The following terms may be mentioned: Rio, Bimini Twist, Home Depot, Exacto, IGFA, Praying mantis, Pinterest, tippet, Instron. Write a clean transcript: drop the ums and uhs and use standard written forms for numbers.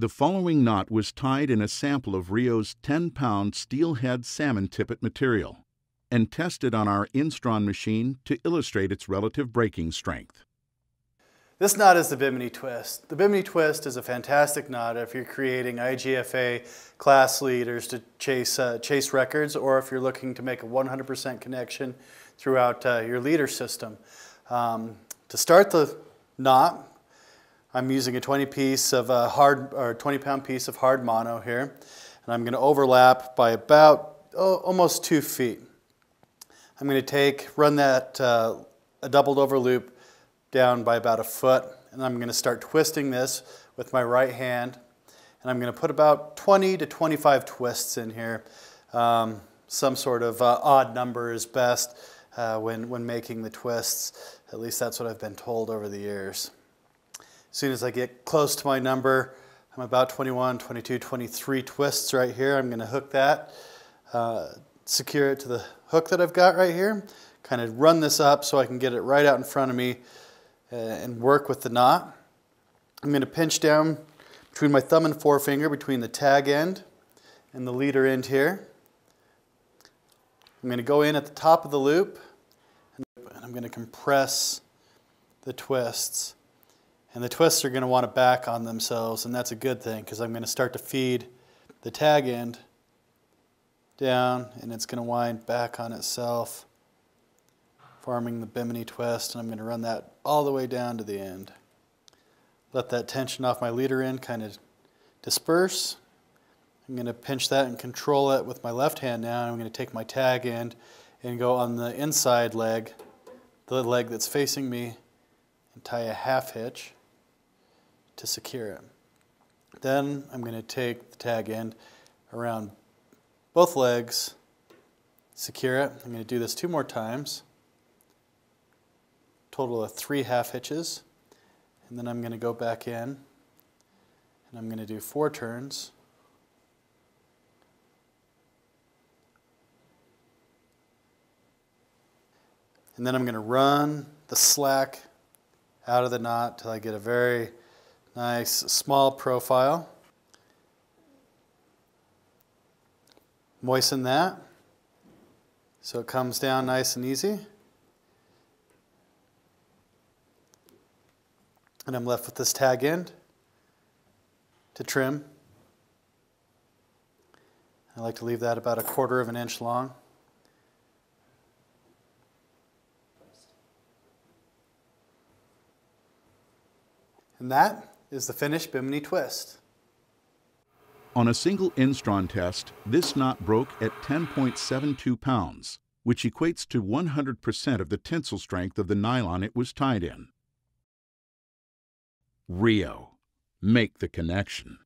The following knot was tied in a sample of Rio's 10-pound steelhead salmon tippet material and tested on our Instron machine to illustrate its relative breaking strength. This knot is the Bimini Twist. The Bimini Twist is a fantastic knot if you're creating IGFA class leaders to chase records, or if you're looking to make a 100% connection throughout your leader system. To start the knot, I'm using a 20-pound piece of hard mono here, and I'm going to overlap by about almost 2 feet. I'm going to run that a doubled over loop down by about 1 foot, and I'm going to start twisting this with my right hand, and I'm going to put about 20 to 25 twists in here. Some sort of odd number is best when making the twists. At least that's what I've been told over the years. As soon as I get close to my number, I'm about 21, 22, 23 twists right here. I'm going to hook that, secure it to the hook that I've got right here, kind of run this up so I can get it right out in front of me and work with the knot. I'm going to pinch down between my thumb and forefinger between the tag end and the leader end here. I'm going to go in at the top of the loop, and I'm going to compress the twists. And the twists are going to want to back on themselves, and that's a good thing because I'm going to start to feed the tag end down, and it's going to wind back on itself, forming the Bimini Twist, and I'm going to run that all the way down to the end. Let that tension off my leader end kind of disperse. I'm going to pinch that and control it with my left hand now. I'm going to take my tag end and go on the inside leg, the leg that's facing me, and tie a half hitch to secure it. Then I'm going to take the tag end around both legs, secure it. I'm going to do this 2 more times. Total of 3 half hitches, and then I'm going to go back in and I'm going to do 4 turns, and then I'm going to run the slack out of the knot till I get a very nice small profile. Moisten that so it comes down nice and easy. And I'm left with this tag end to trim. I like to leave that about 1/4 of an inch long. And that is the finished Bimini Twist. On a single Instron test, this knot broke at 10.72 pounds, which equates to 100% of the tensile strength of the nylon it was tied in. Rio, make the connection.